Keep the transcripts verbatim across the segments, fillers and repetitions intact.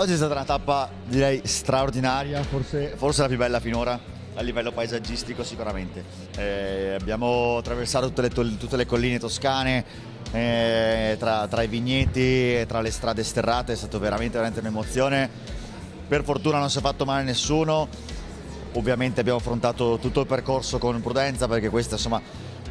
Oggi è stata una tappa, direi, straordinaria, forse, forse la più bella finora, a livello paesaggistico sicuramente. Eh, abbiamo attraversato tutte le, tutte le colline toscane, eh, tra, tra i vigneti, tra le strade sterrate, è stata veramente, veramente un'emozione. Per fortuna non si è fatto male a nessuno, ovviamente abbiamo affrontato tutto il percorso con prudenza, perché questa insomma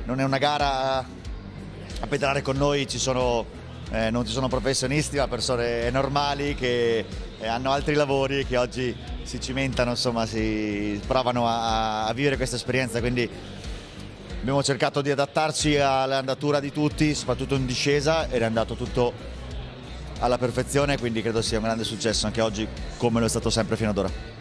non è una gara a pedalare con noi, ci sono... Eh, non ci sono professionisti, ma persone normali che eh, hanno altri lavori, che oggi si cimentano, insomma, si provano a, a vivere questa esperienza, quindi abbiamo cercato di adattarci all'andatura di tutti, soprattutto in discesa, ed è andato tutto alla perfezione, quindi credo sia un grande successo anche oggi, come lo è stato sempre fino ad ora.